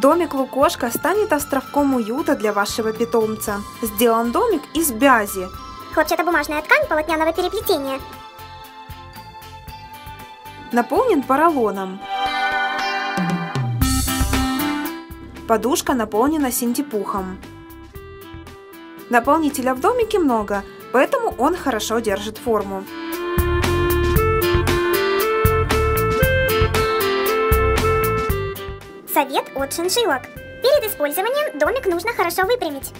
Домик Лукошко станет островком уюта для вашего питомца. Сделан домик из бязи. Хлопчатобумажная ткань полотняного переплетения. Наполнен поролоном. Подушка наполнена синтепухом. Наполнителя в домике много, поэтому он хорошо держит форму. Совет от шиншилок. Перед использованием домик нужно хорошо выпрямить.